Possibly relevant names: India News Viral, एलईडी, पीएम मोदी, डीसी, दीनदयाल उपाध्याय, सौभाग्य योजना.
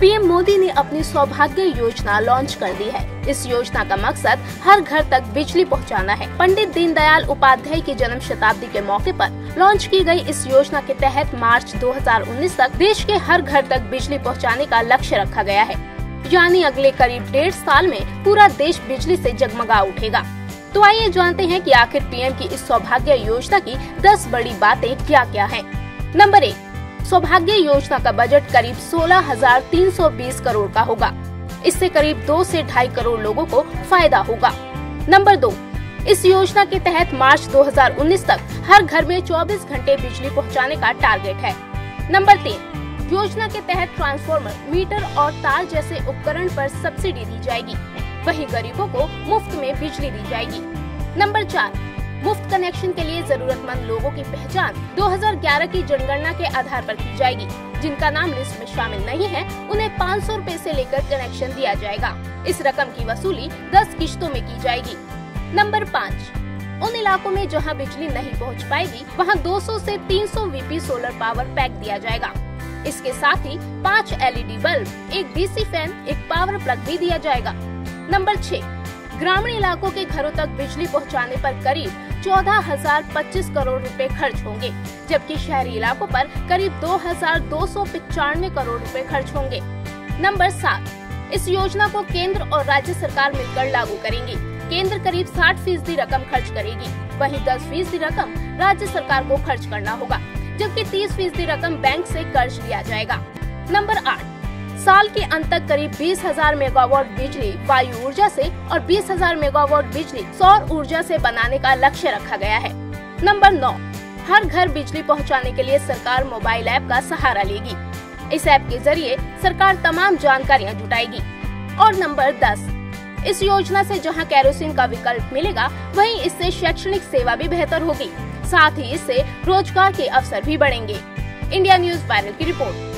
पीएम मोदी ने अपनी सौभाग्य योजना लॉन्च कर दी है। इस योजना का मकसद हर घर तक बिजली पहुंचाना है। पंडित दीनदयाल उपाध्याय की जन्म शताब्दी के मौके पर लॉन्च की गई इस योजना के तहत मार्च 2019 तक देश के हर घर तक बिजली पहुंचाने का लक्ष्य रखा गया है, यानी अगले करीब 1.5 साल में पूरा देश बिजली से जगमगा उठेगा। तो आइए जानते हैं कि आखिर पीएम की इस सौभाग्य योजना की 10 बड़ी बातें क्या क्या हैं। नंबर 1, सौभाग्य योजना का बजट करीब 16,320 करोड़ का होगा। इससे करीब 2 से 2.5 करोड़ लोगों को फायदा होगा। नंबर 2, इस योजना के तहत मार्च 2019 तक हर घर में 24 घंटे बिजली पहुंचाने का टारगेट है। नंबर 3, योजना के तहत ट्रांसफार्मर, मीटर और तार जैसे उपकरण पर सब्सिडी दी जाएगी, वहीं गरीबों को मुफ्त में बिजली दी जाएगी। नंबर 4, मुफ्त कनेक्शन के लिए जरूरतमंद लोगों की पहचान 2011 की जनगणना के आधार पर की जाएगी। जिनका नाम लिस्ट में शामिल नहीं है उन्हें 500 रुपए से लेकर कनेक्शन दिया जाएगा। इस रकम की वसूली 10 किश्तों में की जाएगी। नंबर 5, उन इलाकों में जहां बिजली नहीं पहुंच पाएगी वहां 200 से 300 वीपी सोलर पावर पैक दिया जाएगा। इसके साथ ही 5 एलईडी बल्ब, एक डीसी फैन, एक पावर प्लग भी दिया जाएगा। नंबर 6, ग्रामीण इलाकों के घरों तक बिजली पहुंचाने पर करीब 14,025 करोड़ रुपए खर्च होंगे, जबकि शहरी इलाकों पर करीब 2,295 करोड़ रुपए खर्च होंगे। नंबर 7, इस योजना को केंद्र और राज्य सरकार मिलकर लागू करेंगी। केंद्र करीब 60% रकम खर्च करेगी, वहीं 10% रकम राज्य सरकार को खर्च करना होगा, जबकि 30% रकम बैंक से कर्ज लिया जाएगा। नंबर 8, साल के अंत तक करीब 20,000 मेगावाट बिजली वायु ऊर्जा से और 20,000 मेगावाट बिजली सौर ऊर्जा से बनाने का लक्ष्य रखा गया है। नंबर 9, हर घर बिजली पहुंचाने के लिए सरकार मोबाइल ऐप का सहारा लेगी। इस ऐप के जरिए सरकार तमाम जानकारियां जुटाएगी। और नंबर 10, इस योजना से जहां केरोसिन का विकल्प मिलेगा वहीं इससे शैक्षणिक सेवा भी बेहतर होगी, साथ ही इससे रोजगार के अवसर भी बढ़ेंगे। इंडिया न्यूज़ वायरल की रिपोर्ट।